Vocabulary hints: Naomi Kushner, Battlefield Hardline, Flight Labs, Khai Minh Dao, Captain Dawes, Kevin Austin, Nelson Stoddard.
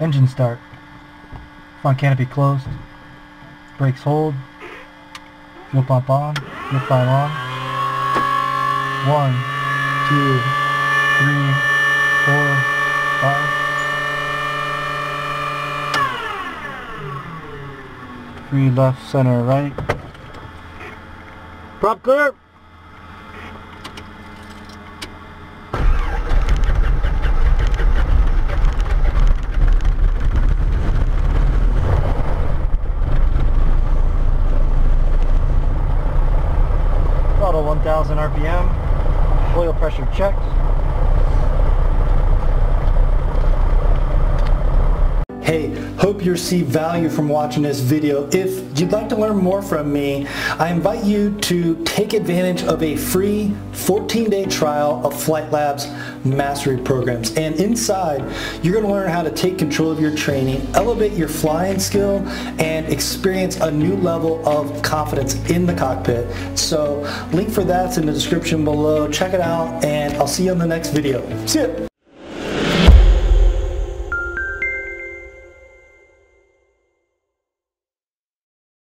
Engine start. Front canopy closed. Brakes hold. Fuel pump on. Fuel pump on. 1, 2, 3, 4, 5. 3 left, center, right. Prop clear. Throttle 1000 RPM, oil pressure checked. Hey, hope you receive value from watching this video. If you'd like to learn more from me, I invite you to take advantage of a free 14-day trial of Flight Labs mastery programs. And inside, you're going to learn how to take control of your training, elevate your flying skill, and experience a new level of confidence in the cockpit. So, link for that's in the description below. Check it out, and I'll see you on the next video. See ya!